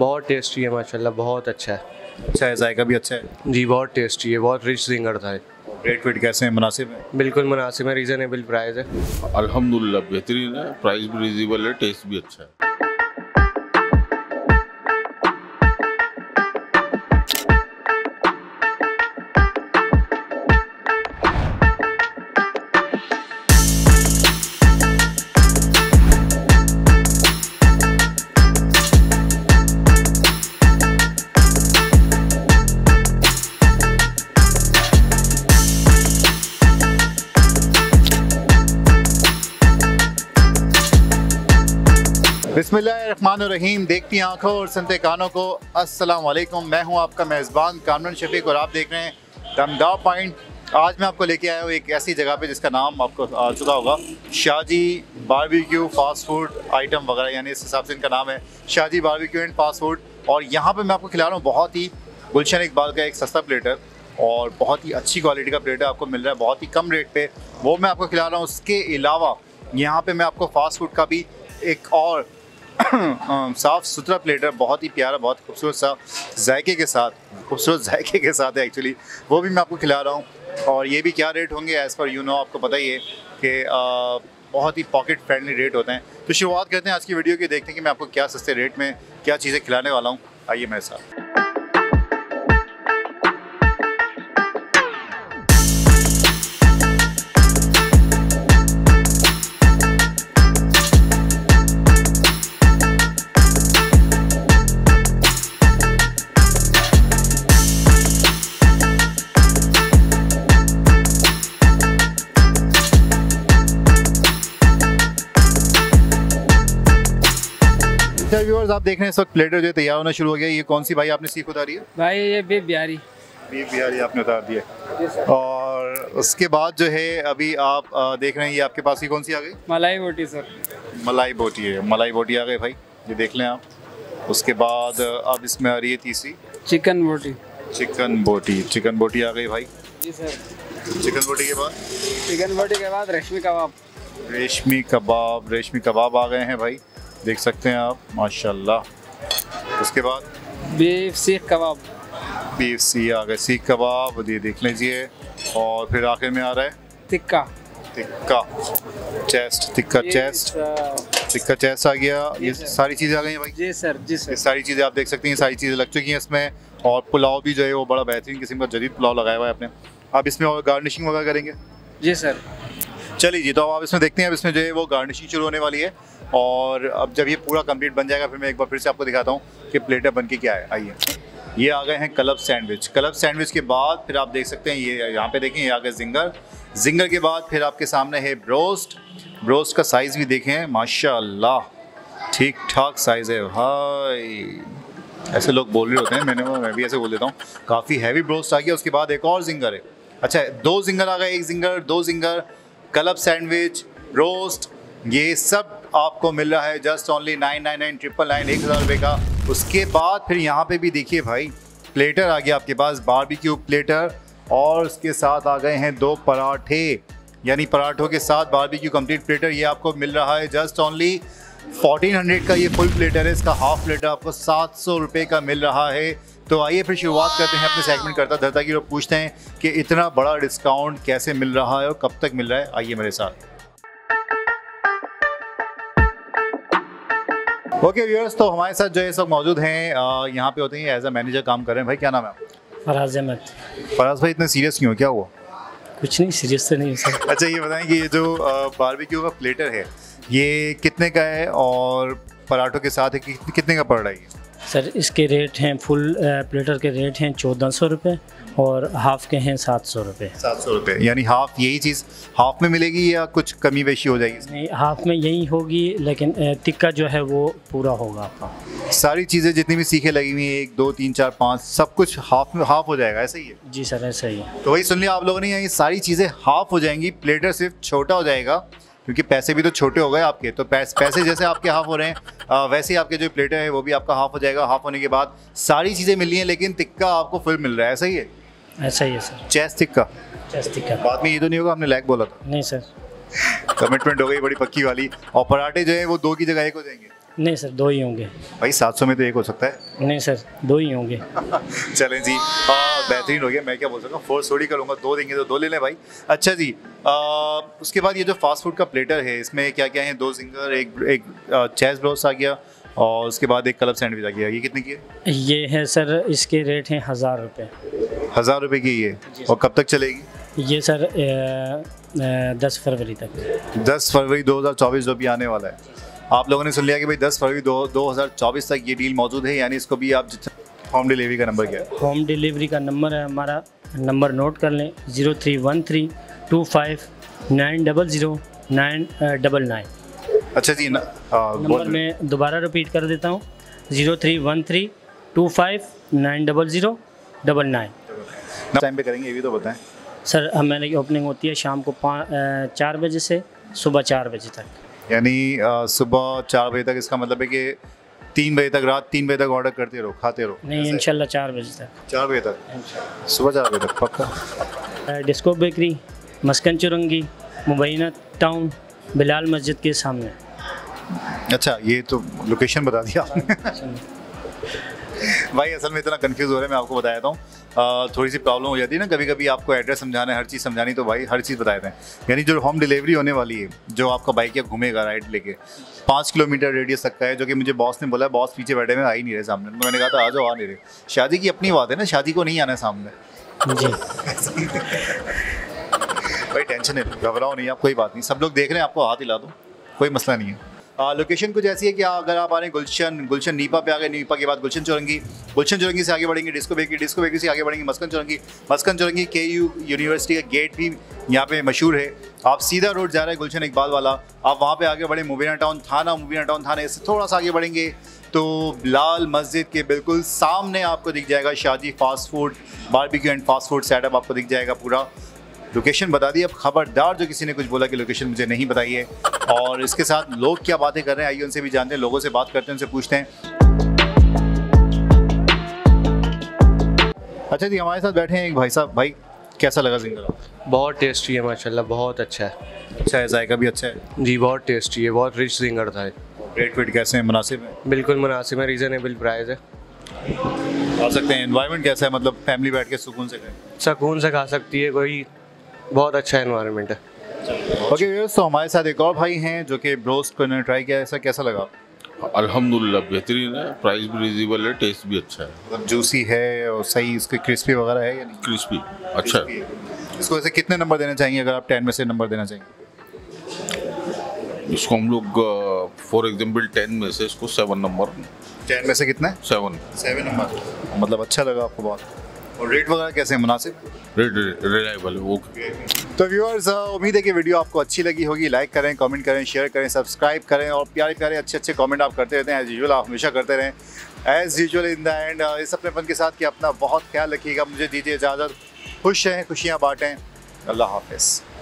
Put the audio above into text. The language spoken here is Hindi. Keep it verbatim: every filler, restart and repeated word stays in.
बहुत टेस्टी है माशाल्लाह, बहुत अच्छा है। अच्छा है, जायका भी अच्छा है जी, बहुत टेस्टी है, बहुत रिच जिंगर था। रेट वेट कैसे हैं, मुनासिब है? बिल्कुल मुनासिब है, रीज़नेबल प्राइस है। अल्हम्दुलिल्लाह बेहतरीन है, प्राइस भी रीजनेबल है, टेस्ट भी अच्छा है। बिस्मिल्लाहिर्रहमानिर्रहीम, देखती आंखों और सुनते कानों को अस्सलाम वालेकुम। मैं हूं आपका मेज़बान कामरान शफीक और आप देख रहे हैं दमदार पॉइंट। आज मैं आपको लेके आया हूं एक ऐसी जगह पे जिसका नाम आपको आ चुका होगा, Shah ji barbecue fast food item वगैरह, यानी इस हिसाब से इनका नाम है Shah ji barbecue and fast food. और यहाँ पर मैं आपको खिला रहा हूँ बहुत ही गुलशन इकबाल का एक सस्ता प्लेटर और बहुत ही अच्छी क्वालिटी का प्लेटर आपको मिल रहा है बहुत ही कम रेट पर, वो मैं आपको खिला रहा हूँ। उसके अलावा यहाँ पर मैं आपको फ़ास्ट फूड का भी एक और साफ़ सुथरा प्लेटर, बहुत ही प्यारा, बहुत खूबसूरत सा जायके के साथ, खूबसूरत जायके के साथ है एक्चुअली, वो भी मैं आपको खिला रहा हूँ। और ये भी क्या रेट होंगे एज़ पर यू नो, आपको पता ही है कि बहुत ही पॉकेट फ्रेंडली रेट होते हैं। तो शुरुआत करते हैं आज की वीडियो की, देखते हैं कि मैं आपको क्या सस्ते रेट में क्या चीज़ें खिलाने वाला हूँ। आइए मेरे साथ। व्यूअर्स आप देख रहे हैं इस वक्त प्लेटर जो तैयार होना शुरू हो गया। ये कौन सी भाई आपने सीख उतारी है? भाई ये बीफ बिहारी, बीफ बिहारी आपने उतार दिया है। और उसके बाद जो है अभी आप देख रहे हैं, ये आपके पास ही कौन सी आ गई? मलाई बोटी सर, मलाई बोटी है, मलाई बोटी आ गई भाई, ये देख लें आप। उसके बाद अब इसमें आ रही है तीसरी चिकन बोटी, चिकन बोटी, चिकन बोटी आ गई भाई जी सर। चिकन बोटी के बाद चिकन बोटी के बाद रेशमी कबाब, रेशमी कबाब, रेशमी कबाब आ गए हैं भाई, देख सकते हैं आप माशाल्लाह। उसके बाद बीफ सीख कबाब, बीफ सी आ गए, सीख कबाब ये देख लीजिए। और फिर आखिर में आ रहा है tikka, tikka chest, tikka chest, tikka chest आ गया। ये सारी चीज़ें आ गई हैं भाई जी सर, जी सर। ये सारी चीज़ें आप देख सकते हैं, सारी चीज़ें लग चुकी हैं इसमें। और पुलाव भी जो है वो बड़ा बेहतरीन किस्म का जदीद पुलाव लगाया हुआ है आपने। आप इसमें और गार्निशिंग वगैरह करेंगे? जी सर। चलिए जी, तो आप इसमें देखते हैं, अब इसमें जो है वो गार्निशिंग शुरू होने वाली है। और अब जब ये पूरा कंप्लीट बन जाएगा फिर मैं एक बार फिर से आपको दिखाता हूँ कि प्लेटर बन के क्या है। आइए, ये आ गए हैं क्लब सैंडविच। क्लब सैंडविच के बाद फिर आप देख सकते हैं, ये यहाँ पे देखें, ये आ गए जिंगर। जिंगर के बाद फिर आपके सामने है ब्रोस्ट। ब्रोस्ट का साइज़ भी देखें माशाल्लाह, ठीक ठाक साइज़ है भाई, ऐसे लोग बोल रहे होते हैं, मैंने मैं भी ऐसे बोल देता हूँ। काफ़ी हैवी ब्रोस्ट आ गया। उसके बाद एक और जिंगर है, अच्छा दो जिंगर आ गए, एक जिंगर, दो जिंगर, क्लब सैंडविच, रोस्ट, ये सब आपको मिल रहा है just only nine nine nine, triple nine, एक हज़ार रुपये का। उसके बाद फिर यहाँ पे भी देखिए भाई प्लेटर आ गया आपके पास, बारबेक्यू प्लेटर। और उसके साथ आ गए हैं दो पराठे, यानी पराठों के साथ बारबेक्यू कंप्लीट प्लेटर। ये आपको मिल रहा है जस्ट ओनली फोर्टीन हंड्रेड का, ये फुल प्लेटर है, इसका हाफ प्लेटर आपको सात सौ रुपये का मिल रहा है। तो आइए फिर शुरुआत करते हैं अपने सेगमेंट करता धरता की, लोग पूछते हैं कि इतना बड़ा डिस्काउंट कैसे मिल रहा है और कब तक मिल रहा है। आइए मेरे साथ। ओके व्यूअर्स, तो हमारे साथ जो है सब मौजूद हैं, यहाँ पे होते हैं एज अ मैनेजर काम कर रहे हैं भाई, क्या नाम है आपका? फराज अहमद। फराज भाई इतने सीरियस क्यों, क्या हुआ? कुछ नहीं, सीरियस तो नहीं सर। अच्छा ये बताएं कि ये जो बारबेक्यू का प्लेटर है ये कितने का है और पराठों के साथ है कि, कितने का पड़ रहा है ये? सर इसके रेट हैं, फुल प्लेटर के रेट हैं चौदह सौ रुपये और हाफ़ के हैं सात सौ रुपये। सात सौ रुपये यानी हाफ़, यही चीज़ हाफ़ में मिलेगी या कुछ कमी बेशी हो जाएगी? नहीं, हाफ़ में यही होगी, लेकिन टिक्का जो है वो पूरा होगा आपका। सारी चीज़ें जितनी भी सीखे लगी हुई हैं, एक दो तीन चार पाँच, सब कुछ हाफ़ में हाफ़ हो जाएगा, ऐसा ही है? जी सर ऐसा ही है। तो वही सुन लिया आप लोगों ने, यानी सारी चीज़ें हाफ़ हो जाएंगी, प्लेटर सिर्फ छोटा हो जाएगा क्योंकि पैसे भी तो छोटे हो गए आपके। तो पैस, पैसे जैसे आपके हाफ हो रहे हैं आ, वैसे ही आपके जो प्लेटर है वो भी आपका हाफ हो जाएगा। हाफ होने के बाद सारी चीज़ें मिल रही हैं लेकिन टिक्का आपको फुल मिल रहा है, ऐसा ही है? ऐसा ही है sir. Chest tikka, chest tikka बाद में ये तो नहीं होगा आपने लैग बोला था? नहीं सर, कमिटमेंट हो गई बड़ी पक्की वाली। और पराठे जो है वो दो की जगह एक हो जाएंगे? नहीं सर, दो ही होंगे भाई। सात सौ में तो एक हो सकता है। नहीं सर, दो ही होंगे। चलें जी, बेहतरीन हो गया। मैं क्या बोल सकता हूँ, फोर्स थोड़ी करूँगा, दो देंगे तो दो ले लें भाई। अच्छा जी, आ, उसके बाद ये जो फास्ट फूड का प्लेटर है, इसमें क्या क्या है? दो जिंगर, एक एक चेस्ट ब्रोस्ट आ गया और उसके बाद एक क्लब सैंडविच आ गया। ये कितने की है? ये है सर, इसके रेट हैं हज़ार रुपये। हज़ार रुपये की ये, और कब तक चलेगी ये सर? दस फरवरी तक। दस फरवरी दो हज़ार चौबीस जो भी आने वाला है। आप लोगों ने सुन लिया कि भाई दस फरवरी दो दो हज़ार चौबीस तक ये डील मौजूद है, यानी इसको भी आप जितना। होम डिलीवरी का नंबर क्या है? होम डिलीवरी का नंबर है हमारा, नंबर नोट कर लें, zero three one three two five nine double zero nine double nine. अच्छा जी, न, आ, नंबर मैं दोबारा रिपीट कर देता हूँ, zero three one three two five nine double zero double nine. Time पे करेंगे ये भी तो बताएं सर। हमारी ओपनिंग होती है शाम को पाँच चार बजे से सुबह चार बजे तक, यानी सुबह चार बजे तक। इसका मतलब है कि तीन बजे तक, रात तीन बजे तक ऑर्डर करते रहो, खाते रहो। नहीं इंशाल्लाह चार बजे तक। चार बजे तक, सुबह चार बजे तक पक्का। Disco bakery, Maskan Chowrangi, Mubina town, Bilal मस्जिद के सामने। अच्छा, ये तो लोकेशन बता दिया भाई। असल में इतना कंफ्यूज हो रहा है, मैं आपको बता देता हूँ, थोड़ी सी प्रॉब्लम हो जाती है ना कभी कभी। आपको एड्रेस समझाना है, हर चीज़ समझानी, तो भाई हर चीज़ बता देते हैं। यानी जो होम डिलीवरी होने वाली है, जो आपका बाइक या घूमेगा राइड लेके, पाँच किलोमीटर रेडियस तक का है, जो कि मुझे बॉस ने बोला। बॉस पीछे बैठे में आ ही नहीं रहे सामने, तो मैंने कहा था आ जाओ, आ नहीं रहे। शादी की अपनी बात है ना, शादी को नहीं आना है सामने जी। भाई टेंशन है, घबराओ नहीं आप, कोई बात नहीं। सब लोग देख रहे हैं आपको, हाथ हिला दो, कोई मसला नहीं है। लोकेशन कुछ ऐसी है कि अगर आप आ रहे हैं गुलशन, गुलशन नीपा पे आ गए, नीपा के बाद गुलशन चौरंगी, गुलशन चौरंगी से आगे बढ़ेंगे डिस्को बेकरी, डिस्को बेकरी से आगे बढ़ेंगे मस्कन चौरंगी, मस्कन चौरंगी के यू यूनिवर्सिटी का गेट भी यहाँ पे मशहूर है। आप सीधा रोड जा रहे हैं गुलशन इकबाल वाला, आप वहाँ पे आगे बढ़े मुबीना टाउन थाना, मुबीना टाउन थाना इससे थोड़ा सा आगे बढ़ेंगे तो बिलाल मस्जिद के बिल्कुल सामने आपको दिख जाएगा Shah ji fast food, barbecue and fast food setup आपको दिख जाएगा पूरा। लोकेशन बता दी। अब खबरदार जो किसी ने कुछ बोला कि लोकेशन मुझे नहीं बताई है। और इसके साथ लोग क्या बातें कर रहे हैं, आइए उनसे भी जानते हैं, लोगों से बात करते हैं, उनसे पूछते हैं। अच्छा जी, हमारे साथ बैठे हैं एक भाई साहब। भाई कैसा लगा जिंगर? बहुत टेस्टी है माशाल्लाह, बहुत अच्छा है। अच्छा है, जायका भी अच्छा है जी, बहुत टेस्टी है, बहुत रिच जिंगर था। रेट वेट कैसे हैं? मुनासिब है, बिल्कुल मुनासिब है, रीज़नेबल प्राइस है। आ सकते हैं। एनवायरनमेंट कैसा है? मतलब फैमिली बैठ के सुकून से खाए, सुकून से खा सकती है, कोई बहुत अच्छा एनवायरनमेंट है। ओके व्यूअर्स, तो हमारे साथ एक और भाई हैं जो कि ब्रोस्ट को इन्होंने ट्राई किया। ऐसा कैसा लगा? अल्हम्दुलिल्लाह बेहतरीन है, प्राइस भी रिजनेबल है, टेस्ट भी अच्छा है, मतलब जूसी है और सही, उसके क्रिस्पी वगैरह है या नहीं? क्रिस्पी अच्छा है। इसको ऐसे कितने नंबर देना चाहिए अगर आप टेन में से नंबर देना चाहेंगे? इसको हम लोग फॉर एग्जाम्पल टेन में से इसको सेवन नंबर। टेन में से कितना? सेवन। सेवन नंबर, मतलब अच्छा लगा आपको बहुत। और रेट वगैरह कैसे हैं? मुनासिब, रेट रिलायबल, ओके। तो व्यूअर्स, उम्मीद है कि वीडियो आपको अच्छी लगी होगी। लाइक करें, कमेंट करें, शेयर करें, सब्सक्राइब करें और प्यारे प्यारे अच्छे अच्छे कमेंट आप करते रहते हैं। एज यूजुअल आप हमेशा करते रहें, as usual in the end. इस अपनेपन के साथ कि अपना बहुत ख्याल रखिएगा। मुझे दीजिए इजाज़त, खुश रहें, खुशियाँ बाँटें। अल्लाह हाफिज़।